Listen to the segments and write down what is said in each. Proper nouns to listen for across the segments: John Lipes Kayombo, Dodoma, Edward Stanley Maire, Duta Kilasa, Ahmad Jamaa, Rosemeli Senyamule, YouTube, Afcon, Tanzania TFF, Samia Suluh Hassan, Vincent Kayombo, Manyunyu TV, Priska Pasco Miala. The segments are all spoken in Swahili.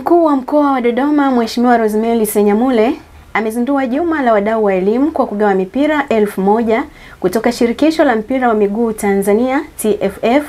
Mkuu wa mkoa wa Dodoma Mheshimiwa Rosemeli Senyamule amezindua juma la wadau wa elimu kwa kugawa mipira 1000 kutoka shirikisho la mpira wa miguu Tanzania TFF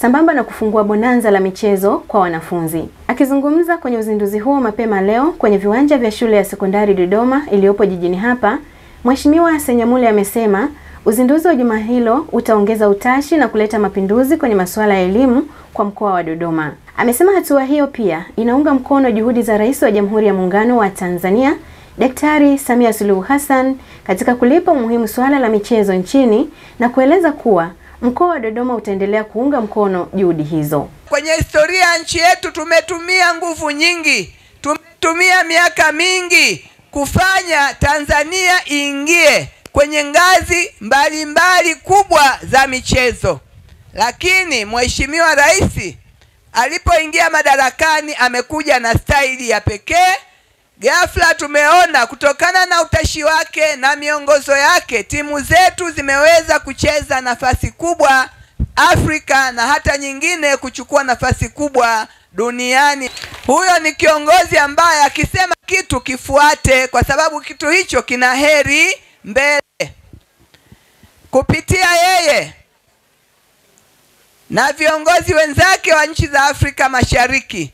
sambamba na kufungua bonanza la michezo kwa wanafunzi. Akizungumza kwenye uzinduzi huo mapema leo kwenye viwanja vya shule ya sekondari Dodoma iliyopo jijini hapa, Mheshimiwa Senyamule amesema uzinduzi wa juma hilo utaongeza utashi na kuleta mapinduzi kwenye masuala ya elimu kwa mkoa wa Dodoma. Amesema hatua hiyo pia inaunga mkono juhudi za Rais wa Jamhuri ya Muungano wa Tanzania Daktari Samia Suluh Hassan katika kulipa umuhimu suala la michezo nchini na kueleza kuwa mkoa wa Dodoma utaendelea kuunga mkono juhudi hizo. Kwenye historia ya nchi yetu tumetumia nguvu nyingi, tumetumia miaka mingi kufanya Tanzania ingie kwenye ngazi mbalimbali kubwa za michezo. Lakini Mheshimiwa Rais alipoingia madarakani amekuja na staili ya pekee. Ghafla tumeona kutokana na utashi wake na miongozo yake timu zetu zimeweza kucheza nafasi kubwa Afrika na hata nyingine kuchukua nafasi kubwa duniani. Huyo ni kiongozi ambaye akisema kitu kifuate, kwa sababu kitu hicho kina heri mbele. Kupitia yeye na viongozi wenzake wa nchi za Afrika Mashariki,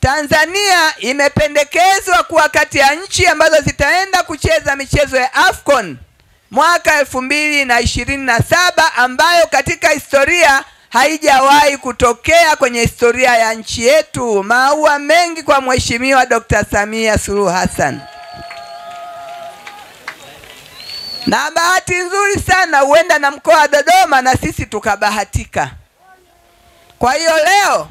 Tanzania imependekezwa kuwa kati ya nchi ambazo zitaenda kucheza michezo ya Afcon mwaka 2027, ambayo katika historia haijawahi kutokea kwenye historia ya nchi yetu. Maua mengi kwa Mheshimiwa Dr. Samia Suluh Hassan. Na bahati nzuri sana huenda na mkoa wa Dodoma na sisi tukabahatika. Kwa hiyo leo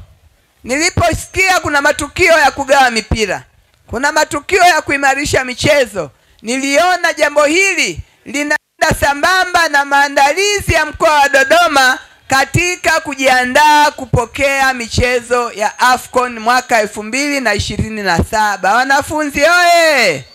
niliposikia kuna matukio ya kugawa mipira, kuna matukio ya kuimarisha michezo, niliona jambo hili linaenda sambamba na maandalizi ya mkoa wa Dodoma katika kujiandaa kupokea michezo ya Afcon mwaka 2027. Wanafunzi oye!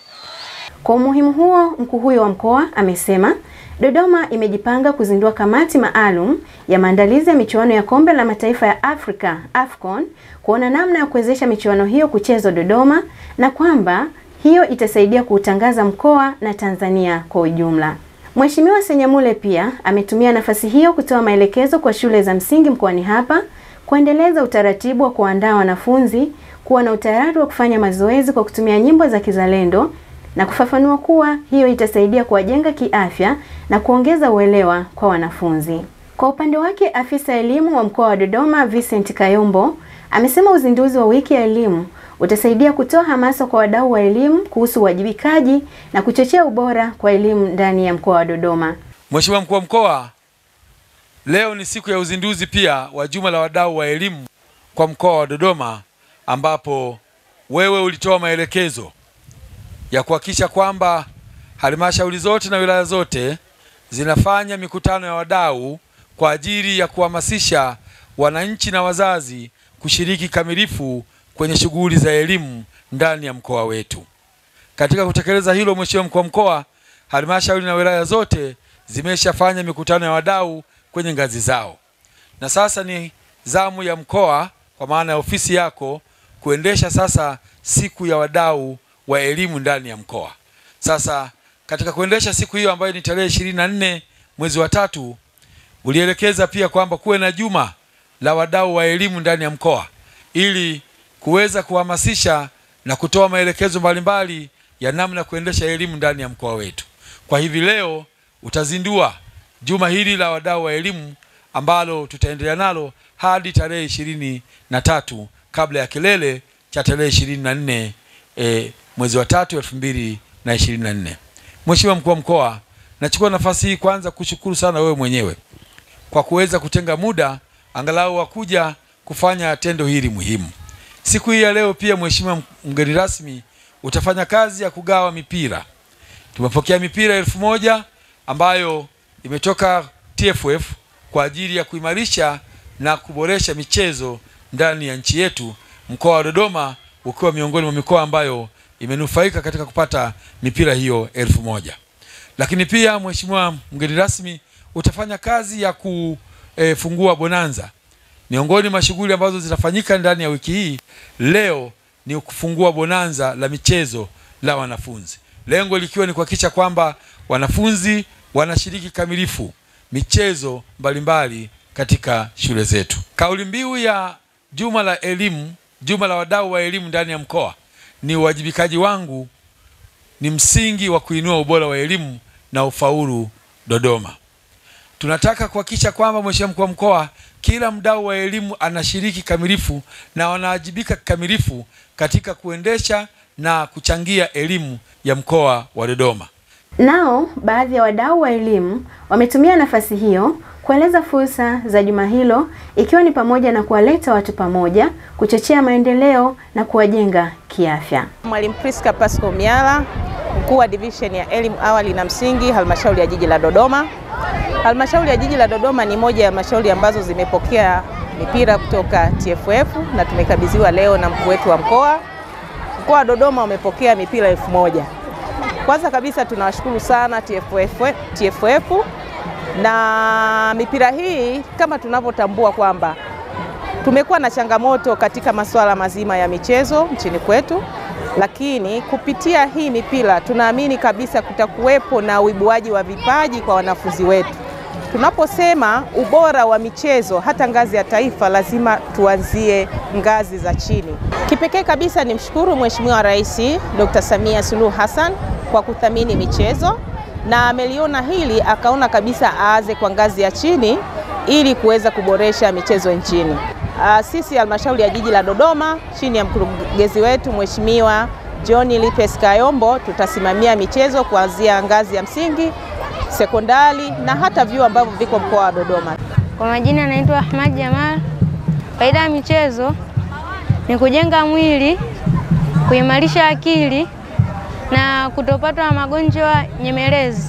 Kwa umuhimu huo, mkuu huyo wa mkoa amesema Dodoma imejipanga kuzindua kamati maalum ya maandalizi ya michuano ya kombe la mataifa ya Afrika Afcon kuona namna ya kuwezesha michuano hiyo kuchezwa Dodoma, na kwamba hiyo itasaidia kuutangaza mkoa na Tanzania kwa ujumla. Mheshimiwa Senyamule pia ametumia nafasi hiyo kutoa maelekezo kwa shule za msingi mkoani hapa kuendeleza utaratibu wa kuandaa wanafunzi kuwa na utayari wa kufanya mazoezi kwa kutumia nyimbo za kizalendo, na kufafanua kuwa hiyo itasaidia kuwajenga kiafya na kuongeza uelewa kwa wanafunzi. Kwa upande wake, afisa elimu wa mkoa wa Dodoma Vincent Kayombo amesema uzinduzi wa wiki ya elimu utasaidia kutoa hamasa kwa wadau wa elimu kuhusu wajibikaji na kuchochea ubora kwa elimu ndani ya mkoa wa Dodoma. Mheshimiwa Mkuu wa Mkoa, leo ni siku ya uzinduzi pia wa juma la wadau wa elimu kwa mkoa wa Dodoma, ambapo wewe ulitoa maelekezo ya kuhakikisha kwamba halmashauri zote na wilaya zote zinafanya mikutano ya wadau kwa ajili ya kuhamasisha wananchi na wazazi kushiriki kamilifu kwenye shughuli za elimu ndani ya mkoa wetu. Katika kutekeleza hilo, Mheshimiwa Mkuu wa Mkoa, halmashauri na wilaya zote zimeshafanya mikutano ya wadau kwenye ngazi zao. Na sasa ni zamu ya mkoa, kwa maana ya ofisi yako, kuendesha sasa siku ya wadau wa elimu ndani ya mkoa. Sasa katika kuendesha siku hiyo ambayo ni tarehe 24 mwezi wa 3, ulielekeza pia kwamba kuwe na juma la wadau wa elimu ndani ya mkoa ili kuweza kuhamasisha na kutoa maelekezo mbalimbali ya namna kuendesha elimu ndani ya mkoa wetu. Kwa hivi leo utazindua juma hili la wadau wa elimu ambalo tutaendelea nalo hadi tarehe 23 kabla ya kilele cha tarehe 24 mwezi wa 3, 2024. Mheshimiwa Mkuu wa Mkoa, nachukua nafasi hii kwanza kushukuru sana wewe mwenyewe kwa kuweza kutenga muda angalau wakuja kufanya tendo hili muhimu. Siku hii ya leo pia, Mheshimiwa mgeni rasmi, utafanya kazi ya kugawa mipira. Tumepokea mipira 1000 ambayo imetoka TFF kwa ajili ya kuimarisha na kuboresha michezo ndani ya nchi yetu, mkoa wa Dodoma ukiwa miongoni mwa mikoa ambayo imenufaika katika kupata mipira hiyo 1000. Lakini pia, Mheshimiwa mgeni rasmi, utafanya kazi ya kufungua bonanza. Miongoni mwa shughuli ambazo zitafanyika ndani ya wiki hii, leo ni kufungua bonanza la michezo la wanafunzi. Lengo likiwa ni kuhakikisha kwamba wanafunzi wanashiriki kamilifu michezo mbalimbali katika shule zetu. Kauli mbiu ya Juma la Elimu, Juma la Wadau wa Elimu ndani ya mkoa ni uwajibikaji wangu ni msingi wa kuinua ubora wa elimu na ufaulu Dodoma. Tunataka kuhakikisha kwamba Mheshimiwa Mkuu wa Mkoa, kila mdau wa elimu anashiriki kamilifu na wanawajibika kamilifu katika kuendesha na kuchangia elimu ya mkoa wa Dodoma. Nao baadhi ya wadau wa elimu wametumia nafasi hiyo kueleza fursa za juma hilo, ikiwa ni pamoja na kuwaleta watu pamoja, kuchochea maendeleo na kuwajenga kiafya. Mwalimu Priska Pasco Miala, mkuu wa division ya elimu awali na msingi, halmashauri ya jiji la Dodoma. Halmashauri ya jiji la Dodoma ni moja ya halmashauri ambazo zimepokea mipira kutoka TFF na tumekabidhiwa leo na mkuu wetu wa mkoa. Mkoa wa Dodoma umepokea mipira 1000. Kwanza kabisa tunawashukuru sana TFF na mipira hii, kama tunavyotambua kwamba tumekuwa na changamoto katika masuala mazima ya michezo nchini kwetu, lakini kupitia hii mipira tunaamini kabisa kutakuwepo na uibuaji wa vipaji kwa wanafunzi wetu. Tunaposema ubora wa michezo hata ngazi ya taifa, lazima tuanzie ngazi za chini. Kipekee kabisa ni mshukuru Mheshimiwa Rais Dr. Samia Suluh Hassan kwa kuthamini michezo, na ameliona hili akaona kabisa aanze kwa ngazi ya chini ili kuweza kuboresha michezo nchini. Sisi halmashauri ya jiji la Dodoma chini ya mkurugenzi wetu Mheshimiwa John Lipes Kayombo tutasimamia michezo kuanzia ngazi ya msingi, sekondari na hata vyuo ambavyo viko mkoa wa Dodoma. Kwa majina anaitwa Ahmad Jamaa. Faida ya michezo ni kujenga mwili, kuimarisha akili na kutopatwa magonjwa nyemelezi.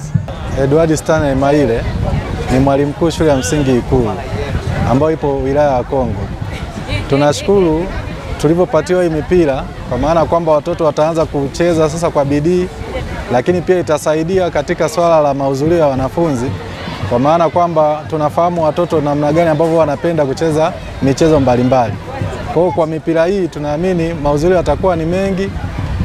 Edward Stanley Maire ni mwalimu mkuu shule ya msingi Ikulu ambayo ipo wilaya ya Kongo. Tunashukuru tulipopatiwa hii mipira, kwa maana kwamba watoto wataanza kucheza sasa kwa bidii, lakini pia itasaidia katika swala la mahudhurio ya wanafunzi, kwa maana kwamba tunafahamu watoto namna gani ambao wanapenda kucheza michezo mbalimbali. Kwa mipira hii tunaamini mahudhurio yatakuwa ni mengi,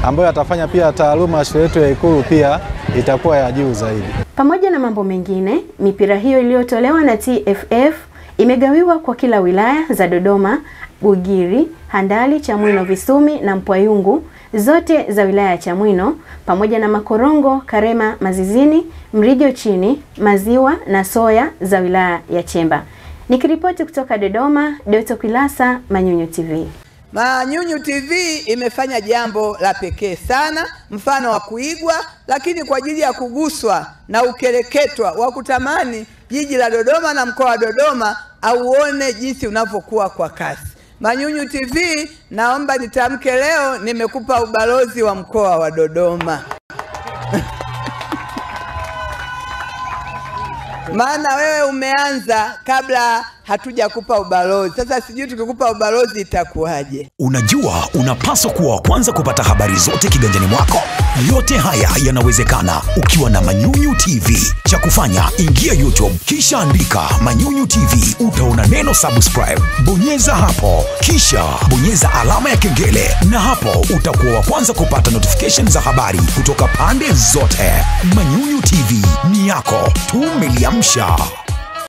ambayo atafanya pia taaluma shule yetu ya Ikulu pia itakuwa ya juu zaidi. Pamoja na mambo mengine, mipira hiyo iliyotolewa na TFF imegawiwa kwa kila wilaya za Dodoma, Bugiri, Handali, Chamwino, Visumi na Mpwayungu, zote za wilaya ya Chamwino, pamoja na Makorongo, Karema, Mazizini, Mrijo Chini, Maziwa na Soya za wilaya ya Chemba. Nikiripoti kutoka Dodoma, Duta Kilasa, Manyunyu TV. Manyunyu TV imefanya jambo la pekee sana, mfano wa kuigwa, lakini kwa ajili ya kuguswa na ukereketwa wa kutamani jiji la Dodoma na mkoa wa Dodoma auone jinsi unavyokuwa kwa kasi. Manyunyu TV, naomba nitamke leo nimekupa ubalozi wa mkoa wa Dodoma. Maana wewe umeanza kabla hatujakupa ubalozi. Sasa sijui tukikupa ubalozi itakuwaje. Unajua unapaswa kuwa kwanza kupata habari zote kiganjani mwako. Yote haya yanawezekana ukiwa na Manyunyu TV. Cha kufanya, ingia YouTube kisha andika Manyunyu TV, utaona neno subscribe. Bonyeza hapo, kisha bonyeza alama ya kengele, na hapo utakuwa kwanza kupata notification za habari kutoka pande zote. Manyunyu TV ni yako, tumeliamsha.